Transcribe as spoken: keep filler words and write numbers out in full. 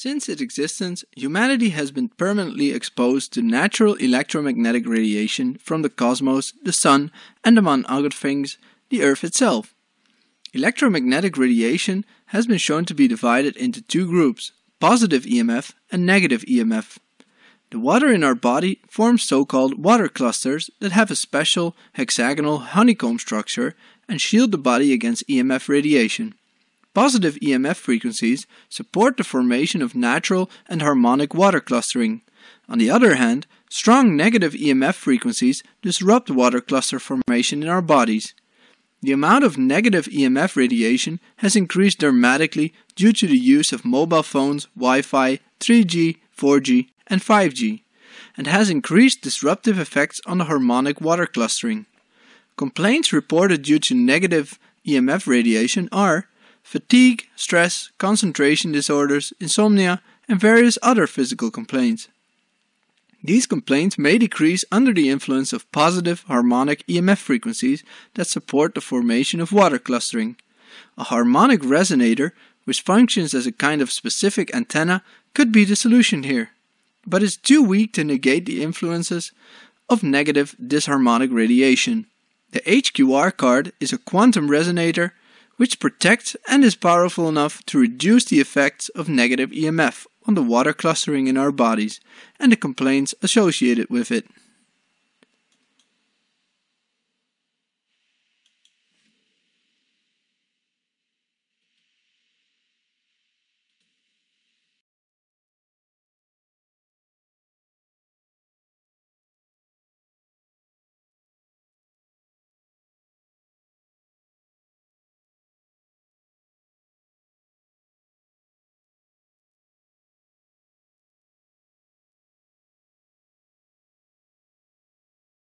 Since its existence, humanity has been permanently exposed to natural electromagnetic radiation from the cosmos, the sun, and among other things, the Earth itself. Electromagnetic radiation has been shown to be divided into two groups, positive E M F and negative E M F. The water in our body forms so-called water clusters that have a special hexagonal honeycomb structure and shield the body against E M F radiation. Positive E M F frequencies support the formation of natural and harmonic water clustering. On the other hand, strong negative E M F frequencies disrupt water cluster formation in our bodies. The amount of negative E M F radiation has increased dramatically due to the use of mobile phones, Wi-Fi, three G, four G, and five G, and has increased disruptive effects on the harmonic water clustering. Complaints reported due to negative E M F radiation are fatigue, stress, concentration disorders, insomnia, and various other physical complaints. These complaints may decrease under the influence of positive harmonic E M F frequencies that support the formation of water clustering. A harmonic resonator, which functions as a kind of specific antenna, could be the solution here, but is too weak to negate the influences of negative disharmonic radiation. The H Q R card is a quantum resonator which protects and is powerful enough to reduce the effects of negative E M F on the water clustering in our bodies and the complaints associated with it.